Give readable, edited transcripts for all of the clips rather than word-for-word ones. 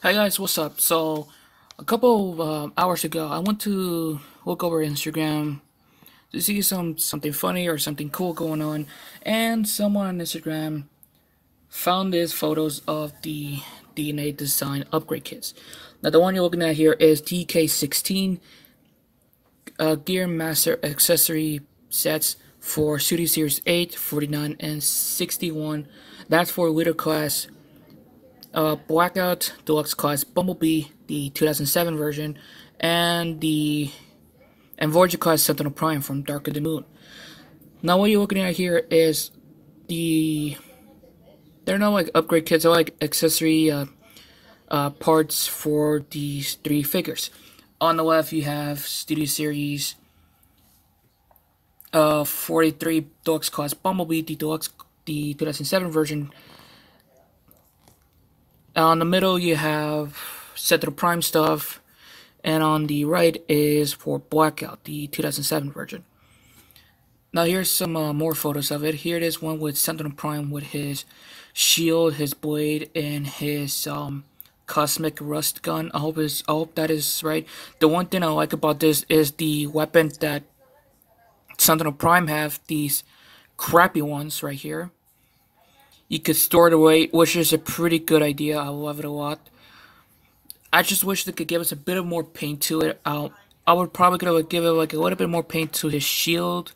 Hi guys, what's up? So a couple hours ago I went to look over Instagram to see something funny or something cool going on, and someone on Instagram found these photos of the DNA Design upgrade kits. Now the one you're looking at here is DK16 Gear Master Accessory Sets for Studio Series 8, 49, and 61. That's for Leader Class, Blackout, Deluxe Class, Bumblebee, the 2007 version, and Voyager Class Sentinel Prime from Dark of the Moon. Now what you're looking at here is they're not like upgrade kits, they're like accessory parts for these three figures. On the left you have Studio Series 43 Deluxe Class Bumblebee, the 2007 version. On the middle you have Sentinel Prime stuff, and on the right is for Blackout, the 2007 version. Now here's some more photos of it. Here it is, one with Sentinel Prime with his shield, his blade, and his Cosmic Rust Gun. I hope that is right. The one thing I like about this is the weapons that Sentinel Prime have, these crappy ones right here. You could store it away, which is a pretty good idea. I love it a lot. I just wish they could give us a bit of more paint to it. I would probably give it like a little bit more paint to his shield,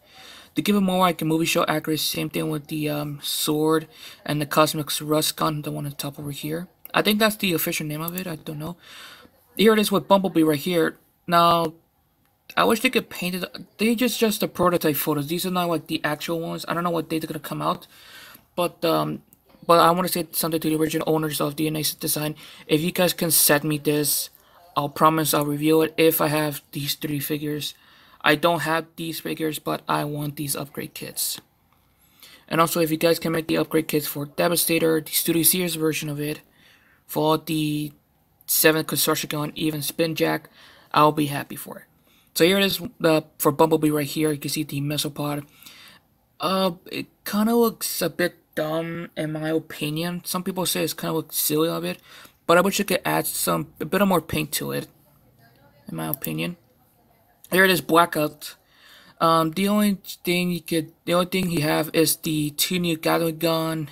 to give it more like a movie show accuracy. Same thing with the sword and the Cosmic Rust Gun, the one on top over here. I think that's the official name of it. I don't know. Here it is with Bumblebee right here. Now, I wish they could paint it. They're just the prototype photos. These are not like the actual ones. I don't know what date they're gonna come out. But I want to say something to the original owners of DNA Design. If you guys can send me this, I'll promise I'll review it if I have these three figures. I don't have these figures, but I want these upgrade kits. And also, if you guys can make the upgrade kits for Devastator, the Studio Series version of it, for the 7th Construction Gun, even Spin Jack, I'll be happy for it. So here it is for Bumblebee right here. You can see the Mesopod. It kind of looks a bit dumb in my opinion. Some people say it's kind of looks silly a bit, but I wish it could add a bit of more paint to it, in my opinion. Here it is, Blackout. The only thing you have is the two new Gatling gun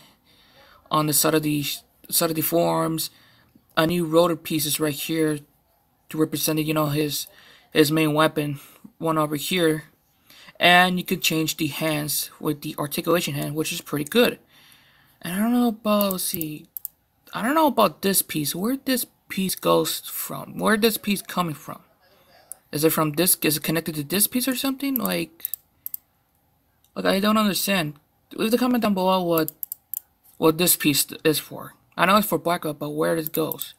on the side of the forearms, a new rotor pieces right here to represent, you know, his main weapon. One over here. And you could change the hands with the articulation hand, which is pretty good. And I don't know about this piece. Where did this piece goes from? Where did this piece coming from? Is it from this? Is it connected to this piece or something? Like I don't understand. Leave the comment down below what this piece is for. I know it's for Blackout, but where it goes.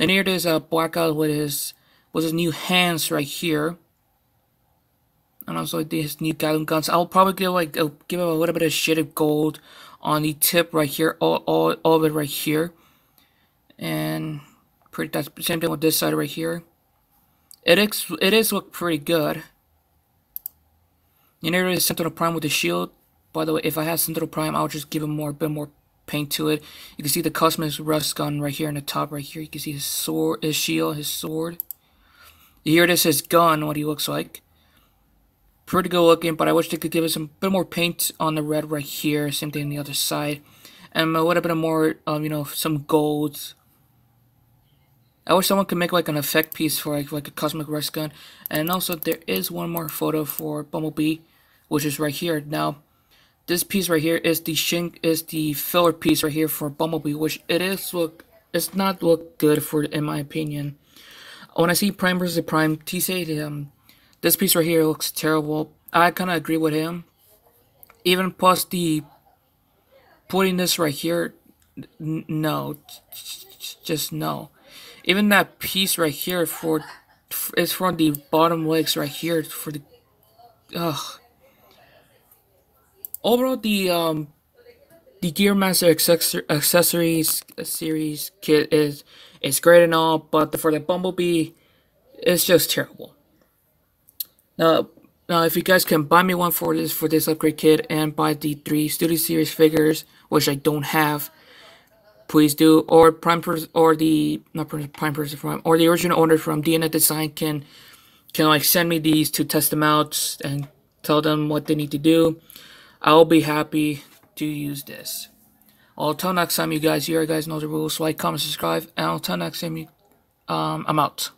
And here it is, Blackout with his new hands right here. And also these new Gatling guns. I'll probably give it a little bit of shaded gold on the tip right here, all of it right here, and that's the same thing with this side right here. It is look pretty good. And there is Sentinel Prime with the shield. By the way, if I had Sentinel Prime, I'll just give him a bit more paint to it. You can see the Cosmic Rust Gun right here on the top right here. You can see his sword, his shield, his sword. Here it is, his gun, what he looks like. Pretty good looking, but I wish they could give us a bit more paint on the red right here. Same thing on the other side, and a little bit more, you know, some golds. I wish someone could make like an effect piece for like a Cosmic Rust Gun. And also, there is one more photo for Bumblebee, which is right here. Now, this piece right here is the filler piece right here for Bumblebee, which it's not look good for, in my opinion. When I see Prime versus Prime, this piece right here looks terrible. I kind of agree with him. Even plus the putting this right here, no, just no. Even that piece right here is from the bottom legs right here for the. Ugh. Overall, the Gear Master Accessories Series kit is great and all, but for the Bumblebee, it's just terrible. Now, if you guys can buy me one for this upgrade kit and buy the three Studio Series figures, which I don't have, please do. Or the original owner from DNA Design can like send me these to test them out and tell them what they need to do. I'll be happy to use this. Until next time, you guys know the rules. Like, comment, subscribe, and until next time, I'm out.